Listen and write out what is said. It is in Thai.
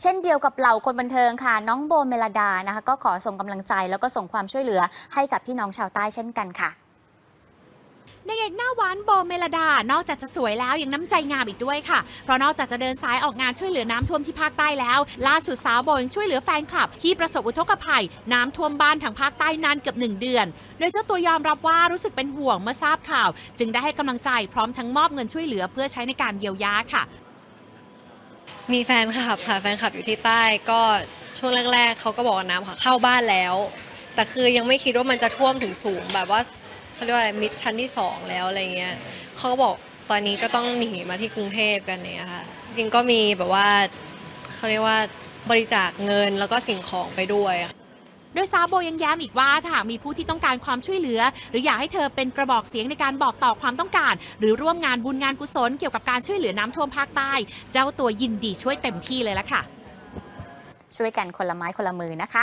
เช่นเดียวกับเหล่าคนบันเทิงค่ะน้องโบเมลดานะคะก็ขอส่งกำลังใจแล้วก็ส่งความช่วยเหลือให้กับพี่น้องชาวใต้เช่นกันค่ะนางเอกหน้าหวานโบเมลดานอกจากจะสวยแล้วยังน้ำใจงามอีกด้วยค่ะเพราะนอกจากจะเดินสายออกงานช่วยเหลือน้ำท่วมที่ภาคใต้แล้วล่าสุดสาวโบยังช่วยเหลือแฟนคลับที่ประสบอุทกภัยน้ำท่วมบ้านทางภาคใต้นานเกือบ1เดือนโดยเจ้าตัวยอมรับว่ารู้สึกเป็นห่วงเมื่อทราบข่าวจึงได้ให้กำลังใจพร้อมทั้งมอบเงินช่วยเหลือเพื่อใช้ในการเยียวยาค่ะมีแฟนคลับค่ะแฟนคลับอยู่ที่ใต้ก็ช่วงแรกๆเขาก็บอกน้ำค่ะเข้าบ้านแล้วแต่คือยังไม่คิดว่ามันจะท่วมถึงสูงแบบว่าเขาเรียกว่าอะไรมิดชั้นที่2แล้วอะไรเงี้ยเขาก็บอกตอนนี้ก็ต้องหนีมาที่กรุงเทพกันเนี่ยค่ะจริงก็มีแบบว่าเขาเรียกว่าบริจาคเงินแล้วก็สิ่งของไปด้วยโดยสาวโบยังย้ำอีกว่าถ้ามีผู้ที่ต้องการความช่วยเหลือหรืออยากให้เธอเป็นกระบอกเสียงในการบอกต่อความต้องการหรือร่วมงานบุญงานกุศลเกี่ยวกับการช่วยเหลือน้ำท่วมภาคใต้เจ้าตัวยินดีช่วยเต็มที่เลยล่ะค่ะช่วยกันคนละไม้คนละมือนะคะ